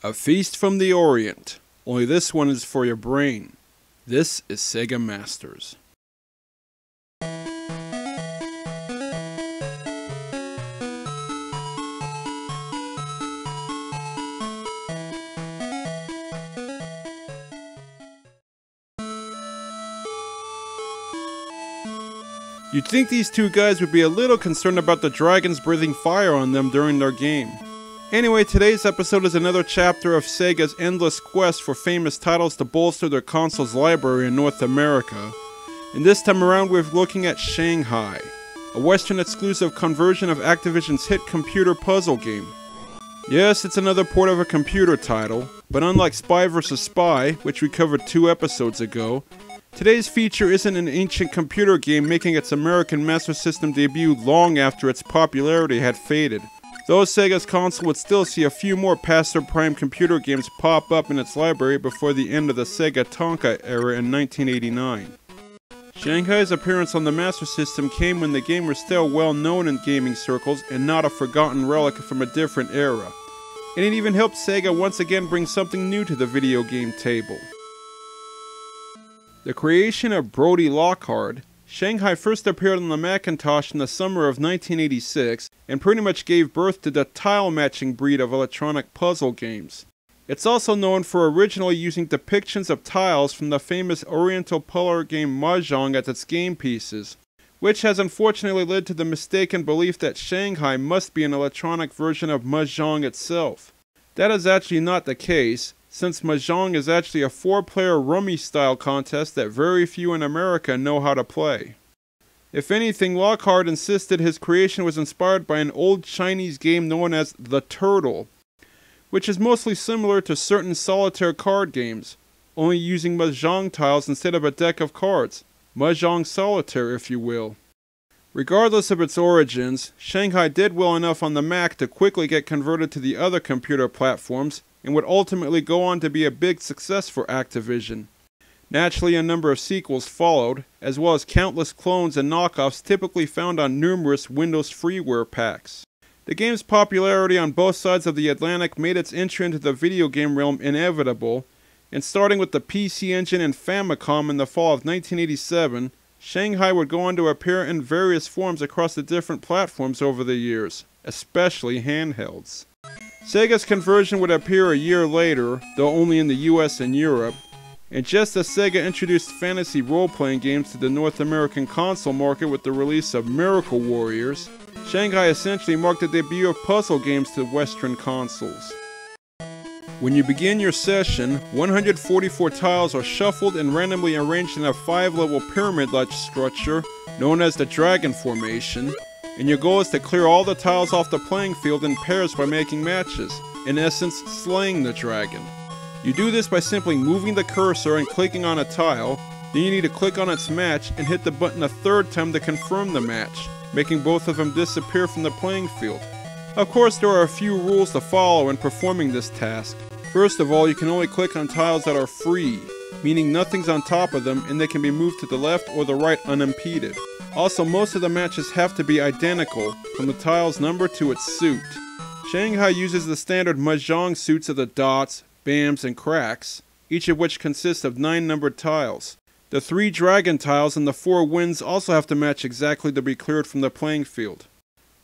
A feast from the Orient, only this one is for your brain. This is Sega Masters. You'd think these two guys would be a little concerned about the dragons breathing fire on them during their game. Anyway, today's episode is another chapter of Sega's endless quest for famous titles to bolster their console's library in North America, and this time around we're looking at Shanghai, a Western exclusive conversion of Activision's hit computer puzzle game. Yes, it's another port of a computer title, but unlike Spy vs. Spy, which we covered 2 episodes ago, today's feature isn't an ancient computer game making its American Master System debut long after its popularity had faded. Though Sega's console would still see a few more past their prime computer games pop up in its library before the end of the Sega Tonka era in 1989. Shanghai's appearance on the Master System came when the game was still well known in gaming circles and not a forgotten relic from a different era. And it even helped Sega once again bring something new to the video game table. The creation of Brodie Lockard, Shanghai first appeared on the Macintosh in the summer of 1986 and pretty much gave birth to the tile-matching breed of electronic puzzle games. It's also known for originally using depictions of tiles from the famous oriental parlor game Mahjong as its game pieces, which has unfortunately led to the mistaken belief that Shanghai must be an electronic version of Mahjong itself. That is actually not the case, since Mahjong is actually a 4-player rummy-style contest that very few in America know how to play. If anything, Lockhart insisted his creation was inspired by an old Chinese game known as The Turtle, which is mostly similar to certain solitaire card games, only using Mahjong tiles instead of a deck of cards, Mahjong solitaire if you will. Regardless of its origins, Shanghai did well enough on the Mac to quickly get converted to the other computer platforms, and would ultimately go on to be a big success for Activision. Naturally, a number of sequels followed, as well as countless clones and knockoffs typically found on numerous Windows freeware packs. The game's popularity on both sides of the Atlantic made its entry into the video game realm inevitable, and starting with the PC Engine and Famicom in the fall of 1987, Shanghai would go on to appear in various forms across the different platforms over the years, especially handhelds. Sega's conversion would appear a year later, though only in the US and Europe, and just as Sega introduced fantasy role-playing games to the North American console market with the release of Miracle Warriors, Shanghai essentially marked the debut of puzzle games to Western consoles. When you begin your session, 144 tiles are shuffled and randomly arranged in a 5-level pyramid-like structure known as the Dragon Formation, and your goal is to clear all the tiles off the playing field in pairs by making matches, in essence slaying the dragon. You do this by simply moving the cursor and clicking on a tile, then you need to click on its match and hit the button a 3rd time to confirm the match, making both of them disappear from the playing field. Of course, there are a few rules to follow in performing this task. First of all, you can only click on tiles that are free, meaning nothing's on top of them and they can be moved to the left or the right unimpeded. Also, most of the matches have to be identical, from the tile's number to its suit. Shanghai uses the standard Mahjong suits of the dots, bams, and cracks, each of which consists of 9 numbered tiles. The 3 dragon tiles and the 4 winds also have to match exactly to be cleared from the playing field.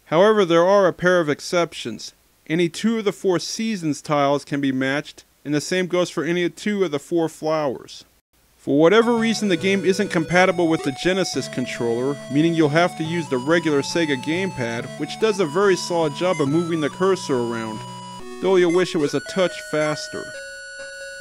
However, there are a pair of exceptions. Any 2 of the 4 seasons tiles can be matched, and the same goes for any 2 of the 4 flowers. For whatever reason, the game isn't compatible with the Genesis controller, meaning you'll have to use the regular Sega gamepad, which does a very solid job of moving the cursor around, though you'll wish it was a touch faster.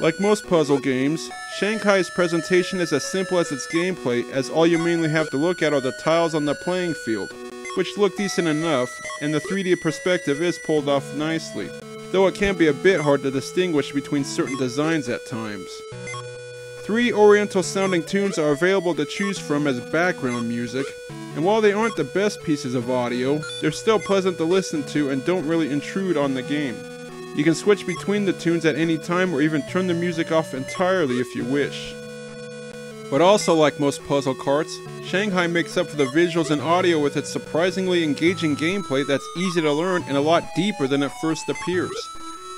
Like most puzzle games, Shanghai's presentation is as simple as its gameplay, as all you mainly have to look at are the tiles on the playing field, which look decent enough, and the 3D perspective is pulled off nicely, though it can be a bit hard to distinguish between certain designs at times. 3 oriental-sounding tunes are available to choose from as background music, and while they aren't the best pieces of audio, they're still pleasant to listen to and don't really intrude on the game. You can switch between the tunes at any time or even turn the music off entirely if you wish. But also, like most puzzle carts, Shanghai makes up for the visuals and audio with its surprisingly engaging gameplay that's easy to learn and a lot deeper than it first appears.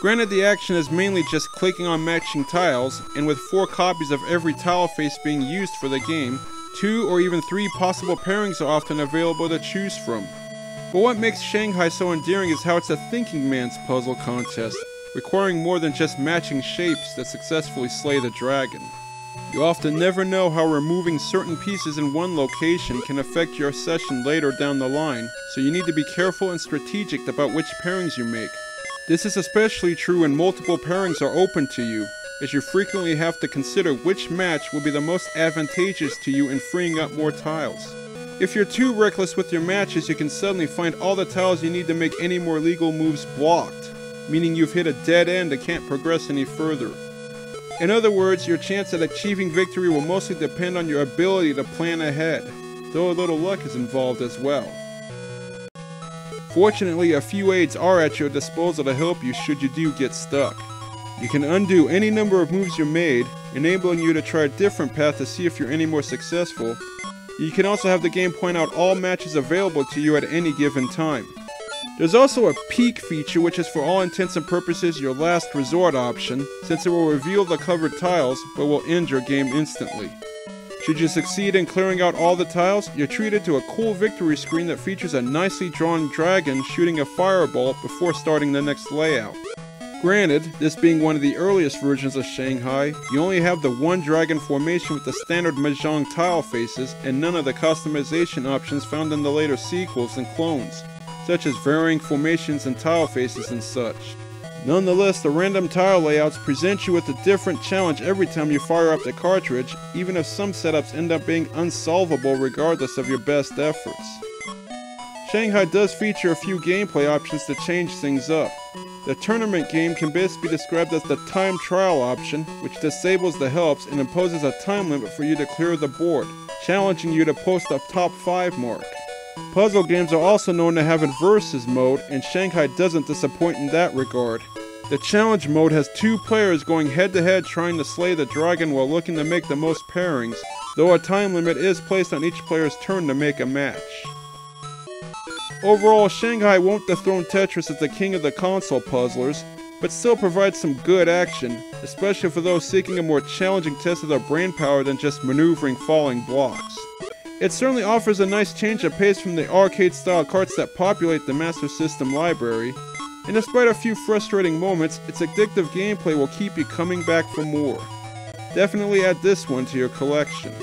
Granted, the action is mainly just clicking on matching tiles, and with 4 copies of every tile face being used for the game, 2 or even 3 possible pairings are often available to choose from. But what makes Shanghai so endearing is how it's a thinking man's puzzle contest, requiring more than just matching shapes to successfully slay the dragon. You often never know how removing certain pieces in one location can affect your session later down the line, so you need to be careful and strategic about which pairings you make. This is especially true when multiple pairings are open to you, as you frequently have to consider which match will be the most advantageous to you in freeing up more tiles. If you're too reckless with your matches, you can suddenly find all the tiles you need to make any more legal moves blocked, meaning you've hit a dead end and can't progress any further. In other words, your chance at achieving victory will mostly depend on your ability to plan ahead, though a little luck is involved as well. Fortunately, a few aids are at your disposal to help you should you do get stuck. You can undo any number of moves you made, enabling you to try a different path to see if you're any more successful. You can also have the game point out all matches available to you at any given time. There's also a peek feature, which is for all intents and purposes your last resort option, since it will reveal the covered tiles, but will end your game instantly. Should you succeed in clearing out all the tiles, you're treated to a cool victory screen that features a nicely drawn dragon shooting a fireball before starting the next layout. Granted, this being one of the earliest versions of Shanghai, you only have the one dragon formation with the standard Mahjong tile faces and none of the customization options found in the later sequels and clones, such as varying formations and tile faces and such. Nonetheless, the random tile layouts present you with a different challenge every time you fire up the cartridge, even if some setups end up being unsolvable regardless of your best efforts. Shanghai does feature a few gameplay options to change things up. The tournament game can best be described as the time trial option, which disables the helps and imposes a time limit for you to clear the board, challenging you to post a top 5 mark. Puzzle games are also known to have a versus mode, and Shanghai doesn't disappoint in that regard. The challenge mode has 2 players going head-to-head trying to slay the dragon while looking to make the most pairings, though a time limit is placed on each player's turn to make a match. Overall, Shanghai won't dethrone Tetris as the king of the console puzzlers, but still provides some good action, especially for those seeking a more challenging test of their brainpower than just maneuvering falling blocks. It certainly offers a nice change of pace from the arcade-style carts that populate the Master System library, and despite a few frustrating moments, its addictive gameplay will keep you coming back for more. Definitely add this one to your collection.